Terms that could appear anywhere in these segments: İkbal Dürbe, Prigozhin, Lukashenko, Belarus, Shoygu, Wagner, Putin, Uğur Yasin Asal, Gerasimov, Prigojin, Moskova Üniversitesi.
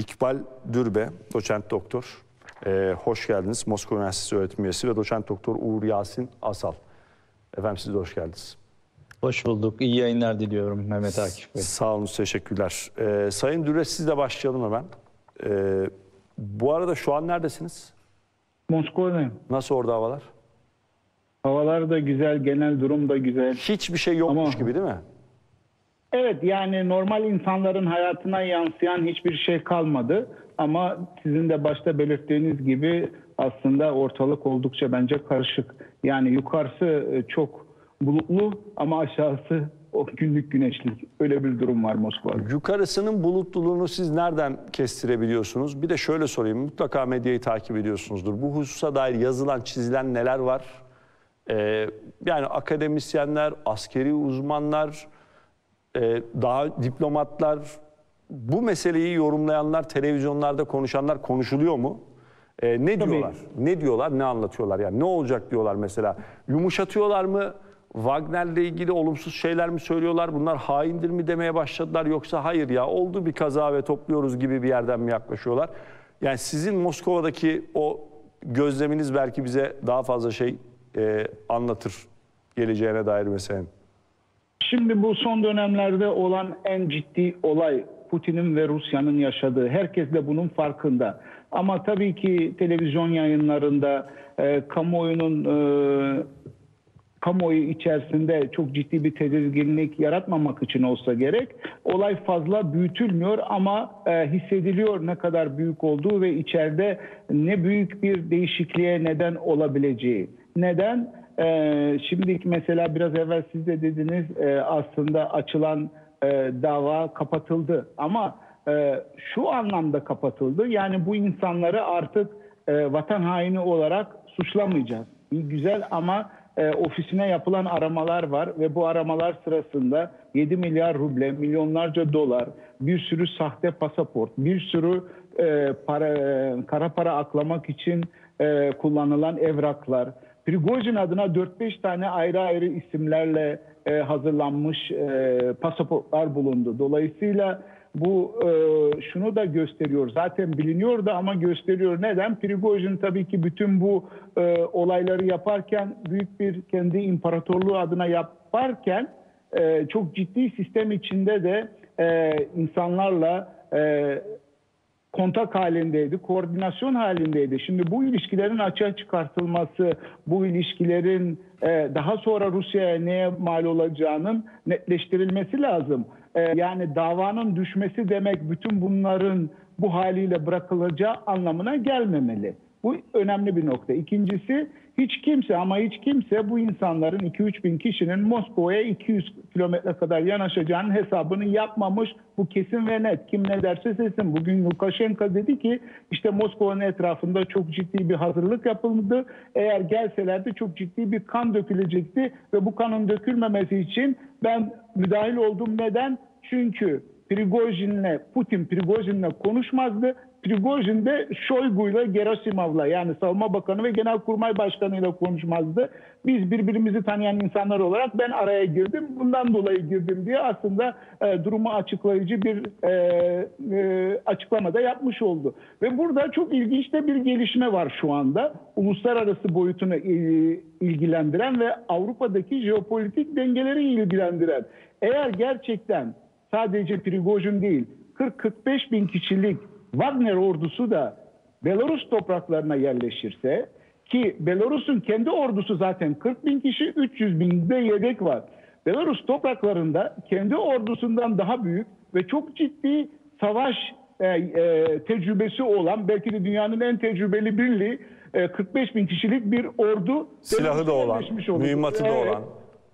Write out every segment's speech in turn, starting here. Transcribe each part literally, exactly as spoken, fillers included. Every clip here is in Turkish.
İkbal Dürbe, doçent doktor, e, hoş geldiniz. Moskova Üniversitesi öğretim üyesi ve doçent doktor Uğur Yasin Asal. Efendim siz de hoş geldiniz. Hoş bulduk. İyi yayınlar diliyorum Mehmet Akif Bey. Sağ olun, teşekkürler. E, Sayın Dürbe, sizle başlayalım hemen. E, bu arada şu an neredesiniz? Moskova'dayım. Nasıl orada havalar? Havalar da güzel, genel durum da güzel. Hiçbir şey yokmuş Ama... gibi değil mi? Evet, yani normal insanların hayatına yansıyan hiçbir şey kalmadı. Ama sizin de başta belirttiğiniz gibi aslında ortalık oldukça bence karışık. Yani yukarısı çok bulutlu ama aşağısı o günlük güneşli. Öyle bir durum var Moskova'da. Yukarısının bulutluluğunu siz nereden kestirebiliyorsunuz? Bir de şöyle sorayım, mutlaka medyayı takip ediyorsunuzdur. Bu hususa dair yazılan, çizilen neler var? Ee, yani akademisyenler, askeri uzmanlar... Ee, daha diplomatlar, bu meseleyi yorumlayanlar, televizyonlarda konuşanlar konuşuluyor mu? Ee, ne Tabii. diyorlar? Ne diyorlar? Ne anlatıyorlar? Yani ne olacak diyorlar mesela? Yumuşatıyorlar mı? Wagner'le ilgili olumsuz şeyler mi söylüyorlar? Bunlar haindir mi demeye başladılar? Yoksa hayır ya oldu bir kaza ve topluyoruz gibi bir yerden mi yaklaşıyorlar? Yani sizin Moskova'daki o gözleminiz belki bize daha fazla şey e, anlatır geleceğine dair mesela. Şimdi bu son dönemlerde olan en ciddi olay Putin'in ve Rusya'nın yaşadığı. Herkes de bunun farkında. Ama tabii ki televizyon yayınlarında e, kamuoyunun e, kamuoyu içerisinde çok ciddi bir tedirginlik yaratmamak için olsa gerek. Olay fazla büyütülmüyor ama e, hissediliyor ne kadar büyük olduğu ve içeride ne büyük bir değişikliğe neden olabileceği. Neden? Ee, şimdiki mesela biraz evvel siz de dediniz e, aslında açılan e, dava kapatıldı ama e, şu anlamda kapatıldı, yani bu insanları artık e, vatan haini olarak suçlamayacağız. Güzel ama e, ofisine yapılan aramalar var ve bu aramalar sırasında yedi milyar ruble, milyonlarca dolar, bir sürü sahte pasaport, bir sürü e, para, e, kara para aklamak için e, kullanılan evraklar, Prigozhin adına dört beş tane ayrı ayrı isimlerle e, hazırlanmış e, pasaportlar bulundu. Dolayısıyla bu e, şunu da gösteriyor. Zaten biliniyordu ama gösteriyor. Neden? Prigozhin tabii ki bütün bu e, olayları yaparken, büyük bir kendi imparatorluğu adına yaparken e, çok ciddi sistem içinde de e, insanlarla e, kontak halindeydi, koordinasyon halindeydi. Şimdi bu ilişkilerin açığa çıkartılması, bu ilişkilerin daha sonra Rusya'ya neye mal olacağının netleştirilmesi lazım. Yani davanın düşmesi demek bütün bunların bu haliyle bırakılacağı anlamına gelmemeli. Bu önemli bir nokta. İkincisi, hiç kimse ama hiç kimse bu insanların iki üç bin kişinin Moskova'ya iki yüz kilometre kadar yanaşacağının hesabını yapmamış. Bu kesin ve net. Kim ne derse desin. Bugün Lukashenko dedi ki işte Moskova'nın etrafında çok ciddi bir hazırlık yapıldı. Eğer gelselerdi çok ciddi bir kan dökülecekti ve bu kanın dökülmemesi için ben müdahil oldum. Neden? Çünkü Prigozhin'le Putin Prigozhin'le konuşmazdı. Prigozhin de Shoygu'yla, Gerasimov'la, yani Savunma Bakanı ve Genelkurmay Başkanı'yla konuşmazdı. Biz birbirimizi tanıyan insanlar olarak ben araya girdim, bundan dolayı girdim diye aslında e, durumu açıklayıcı bir e, e, açıklamada yapmış oldu. Ve burada çok ilginç de bir gelişme var şu anda. Uluslararası boyutunu e, ilgilendiren ve Avrupa'daki jeopolitik dengeleri ilgilendiren. Eğer gerçekten sadece Prigozhin değil, kırk kırk beş bin kişilik Wagner ordusu da Belarus topraklarına yerleşirse, ki Belarus'un kendi ordusu zaten kırk bin kişi, üç yüz binde yedek var. Belarus topraklarında kendi ordusundan daha büyük ve çok ciddi savaş e, e, tecrübesi olan, belki de dünyanın en tecrübeli birliği, e, kırk beş bin kişilik bir ordu. Silahı da olan, mühimmatı da olan.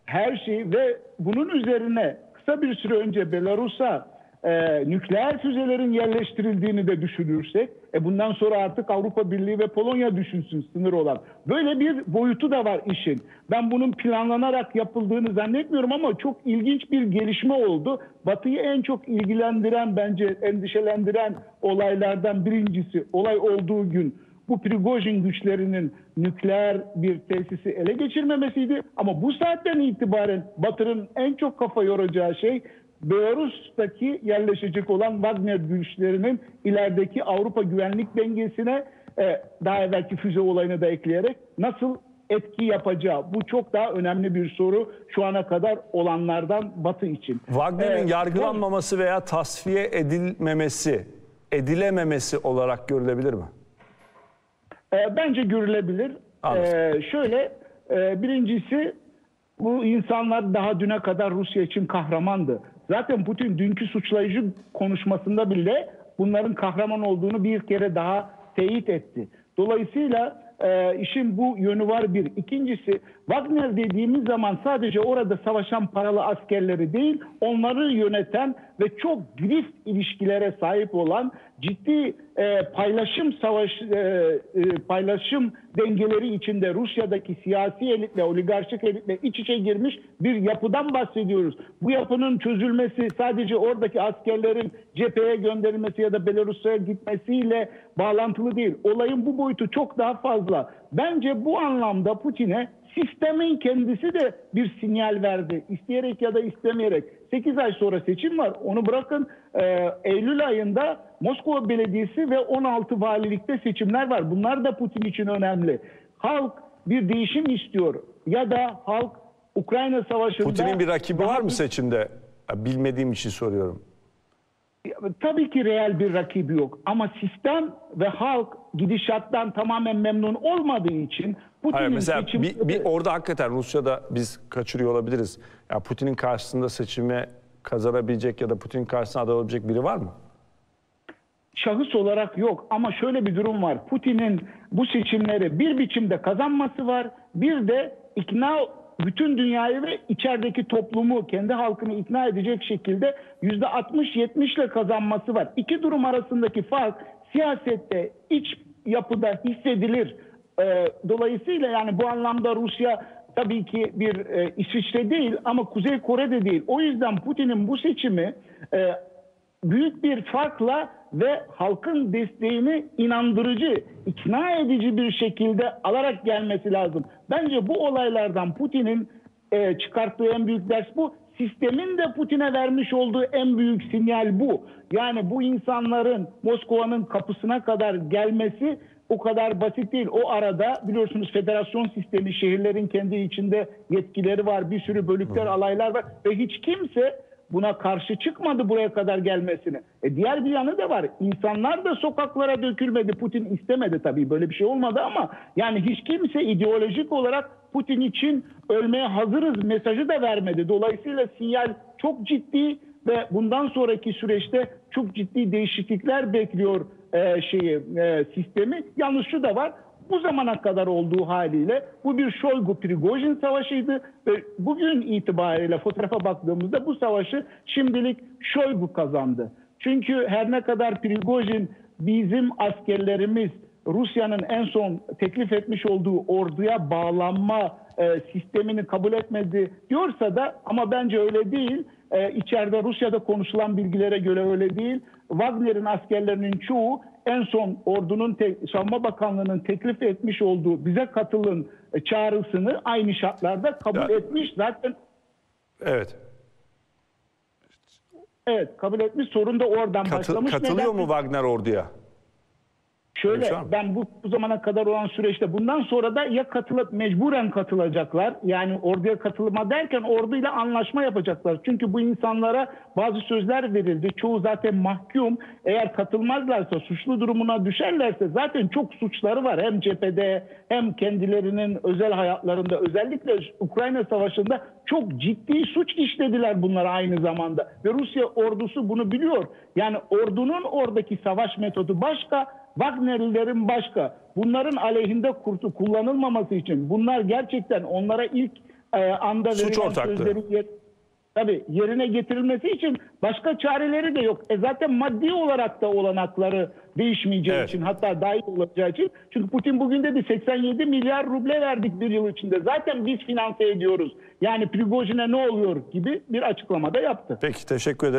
Her şey ve bunun üzerine kısa bir süre önce Belarus'a Ee, nükleer füzelerin yerleştirildiğini de düşünürsek, e bundan sonra artık Avrupa Birliği ve Polonya düşünsün sınır olan. Böyle bir boyutu da var işin. Ben bunun planlanarak yapıldığını zannetmiyorum ama çok ilginç bir gelişme oldu. Batı'yı en çok ilgilendiren, bence endişelendiren olaylardan birincisi, olay olduğu gün bu Prigozhin güçlerinin nükleer bir tesisi ele geçirmemesiydi. Ama bu saatten itibaren Batı'nın en çok kafa yoracağı şey Belarus'taki yerleşecek olan Wagner güçlerinin ilerideki Avrupa güvenlik dengesine e, daha evvelki füze olayını da ekleyerek nasıl etki yapacağı, bu çok daha önemli bir soru şu ana kadar olanlardan Batı için. Wagner'in ee, yargılanmaması veya tasfiye edilmemesi, edilememesi olarak görülebilir mi? E, bence görülebilir. E, şöyle, e, birincisi bu insanlar daha düne kadar Rusya için kahramandı. Zaten Putin dünkü suçlayıcı konuşmasında bile bunların kahraman olduğunu bir kere daha teyit etti. Dolayısıyla e, işin bu yönü var bir. İkincisi, Wagner dediğimiz zaman sadece orada savaşan paralı askerleri değil, onları yöneten ve çok grift ilişkilere sahip olan ciddi e, paylaşım savaş e, e, paylaşım dengeleri içinde Rusya'daki siyasi elitle, oligarşik elitle iç içe girmiş bir yapıdan bahsediyoruz. Bu yapının çözülmesi sadece oradaki askerlerin cepheye gönderilmesi ya da Belarus'a gitmesiyle bağlantılı değil. Olayın bu boyutu çok daha fazla. Bence bu anlamda Putin'e sistemin kendisi de bir sinyal verdi. İsteyerek ya da istemeyerek. sekiz ay sonra seçim var. Onu bırakın, e, Eylül ayında Moskova Belediyesi ve on altı valilikte seçimler var. Bunlar da Putin için önemli. Halk bir değişim istiyor. Ya da halk Ukrayna Savaşı'nda... Putin'in bir rakibi var mı seçimde? Bilmediğim için soruyorum. Tabii ki reel bir rakibi yok. Ama sistem ve halk gidişattan tamamen memnun olmadığı için... Hayır, mesela seçim... bir, bir orada hakikaten Rusya'da biz kaçırıyor olabiliriz. Ya Putin'in karşısında seçime kazanabilecek ya da Putin'in karşısına aday olabilecek biri var mı? Şahıs olarak yok ama şöyle bir durum var. Putin'in bu seçimleri bir biçimde kazanması var. Bir de ikna, bütün dünyayı ve içerideki toplumu, kendi halkını ikna edecek şekilde yüzde altmış yetmiş ile kazanması var. İki durum arasındaki fark siyasette, iç yapıda hissedilir. Dolayısıyla yani bu anlamda Rusya tabii ki bir e, İsviçre değil ama Kuzey Kore'de değil. O yüzden Putin'in bu seçimi e, büyük bir farkla ve halkın desteğini inandırıcı, ikna edici bir şekilde alarak gelmesi lazım. Bence bu olaylardan Putin'in e, çıkarttığı en büyük ders bu. Sistemin de Putin'e vermiş olduğu en büyük sinyal bu. Yani bu insanların Moskova'nın kapısına kadar gelmesi... O kadar basit değil. O arada biliyorsunuz federasyon sistemi, şehirlerin kendi içinde yetkileri var. Bir sürü bölükler, alaylar var. Ve hiç kimse buna karşı çıkmadı buraya kadar gelmesine. E diğer bir yanı da var. İnsanlar da sokaklara dökülmedi. Putin istemedi tabii. Böyle bir şey olmadı ama yani hiç kimse ideolojik olarak Putin için ölmeye hazırız mesajı da vermedi. Dolayısıyla sinyal çok ciddi ve bundan sonraki süreçte çok ciddi değişiklikler bekliyor E, şeyi e, sistemi. Yalnız şu da var, bu zamana kadar olduğu haliyle bu bir Shoygu Prigozhin savaşıydı ve bugün itibariyle fotoğrafa baktığımızda bu savaşı şimdilik Shoygu kazandı. Çünkü her ne kadar Prigozhin bizim askerlerimiz Rusya'nın en son teklif etmiş olduğu orduya bağlanma e, sistemini kabul etmedi diyorsa da ama bence öyle değil. Ee, içeride Rusya'da konuşulan bilgilere göre öyle değil. Wagner'in askerlerinin çoğu en son ordunun, Savunma Bakanlığı'nın teklif etmiş olduğu bize katılın çağrısını aynı şartlarda kabul ya. etmiş. Zaten Evet. Evet, kabul etmiş. Sorun da oradan Katı, başlamış. Katılıyor Neden? mu Wagner orduya? Şöyle, ben bu, bu zamana kadar olan süreçte bundan sonra da ya katılıp mecburen katılacaklar. Yani orduya katılma derken orduyla anlaşma yapacaklar. Çünkü bu insanlara bazı sözler verildi. Çoğu zaten mahkum. Eğer katılmazlarsa, suçlu durumuna düşerlerse zaten çok suçları var. Hem cephede hem kendilerinin özel hayatlarında, özellikle Ukrayna Savaşı'nda çok ciddi suç işlediler bunlar aynı zamanda. Ve Rusya ordusu bunu biliyor. Yani ordunun oradaki savaş metodu başka, Wagner'lilerin başka. Bunların aleyhinde kurtu kullanılmaması için bunlar gerçekten onlara ilk e, anda verilen sözlerin yer, tabii yerine getirilmesi için başka çareleri de yok. E zaten maddi olarak da olanakları değişmeyeceği evet. için hatta daha iyi olacağı için. Çünkü Putin bugün dedi seksen yedi milyar ruble verdik bir yıl içinde. Zaten biz finanse ediyoruz. Yani Prigojin'e ne oluyor gibi bir açıklamada yaptı. Peki, teşekkür ederim.